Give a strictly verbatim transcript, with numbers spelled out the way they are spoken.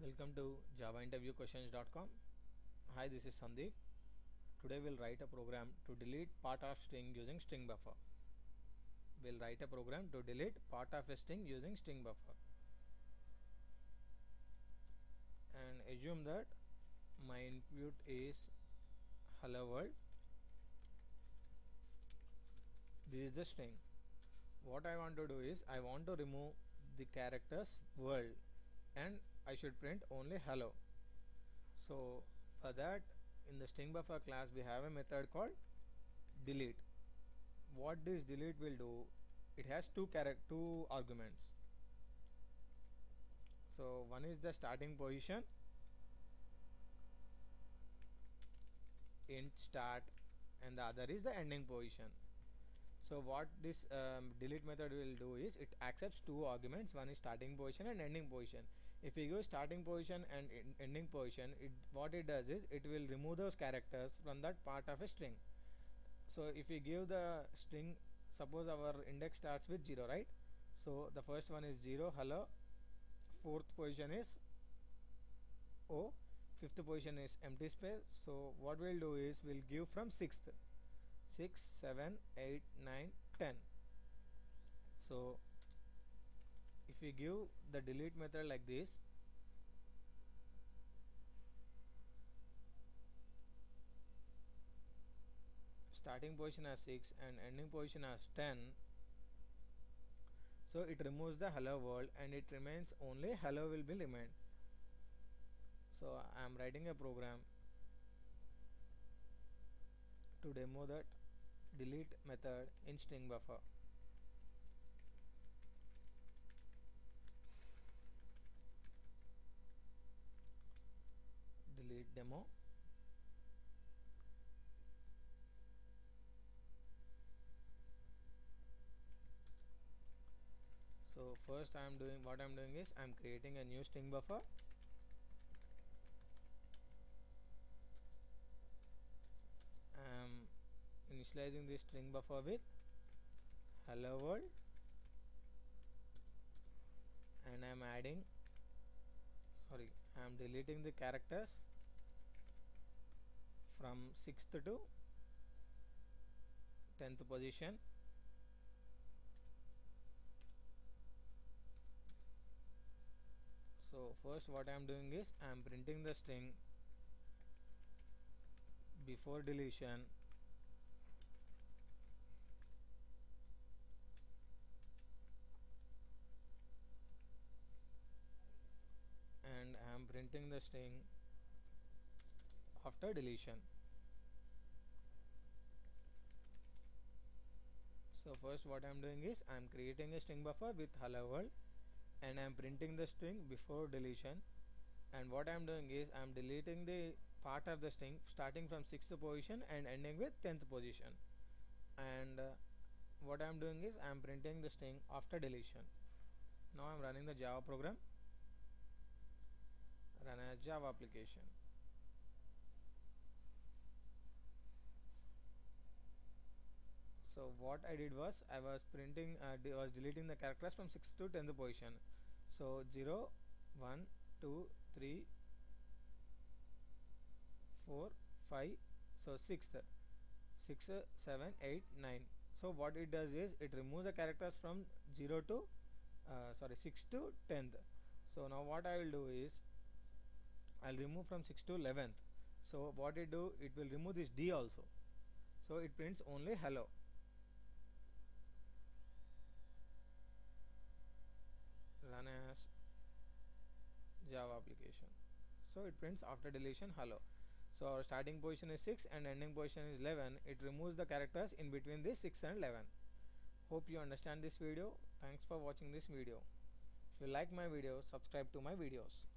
Welcome to java interview questions dot com. Hi, this is Sandeep. Today we'll write a program to delete part of string using StringBuffer. We'll write a program to delete part of a string using StringBuffer. And assume that my input is hello world. This is the string. What I want to do is I want to remove the characters world and I should print only hello. So for that, in the StringBuffer class we have a method called delete. What this delete will do, it has two character two arguments. So one is the starting position, int start, and the other is the ending position. So what this um, delete method will do is it accepts two arguments. One is starting position and ending position. If we go starting position and en ending position, it, what it does is it will remove those characters from that part of a string. So if we give the string, suppose our index starts with zero, right? So the first one is zero, hello. Fourth position is O. Fifth position is empty space. So what we'll do is we'll give from sixth, six, seven, eight, nine, ten. So if we give the delete method like this, starting position as six and ending position as ten. So it removes the hello world and it remains only hello will be remained. So I am writing a program to demo that delete method in StringBuffer. Delete demo. So first I am doing what I am doing is I am creating a new StringBuffer. I am initializing this StringBuffer with hello world, and I am adding sorry I am deleting the characters from sixth to tenth position. So first what I am doing is I am printing the string before deletion and I am printing the string after deletion. So first what I am doing is I am creating a StringBuffer with hello world, and I am printing the string before deletion, and what I am doing is I am deleting the part of the string starting from sixth position and ending with tenth position, and uh, what I am doing is I am printing the string after deletion. Now I am running the Java program. Run as Java application. So what I did was I was printing uh, de was deleting the characters from sixth to tenth position. So zero, one, two, three, four, five, so sixth, six, seven, eight, nine. So what it does is it removes the characters from zero to uh, sorry six to tenth. So now what I will do is I'll remove from six to eleventh. So what it do, it will remove this D also. So it prints only hello. Run as Java application. So it prints after deletion hello. So our starting position is six and ending position is eleven. It removes the characters in between this six and eleven. Hope you understand this video. Thanks for watching this video. If you like my video, subscribe to my videos.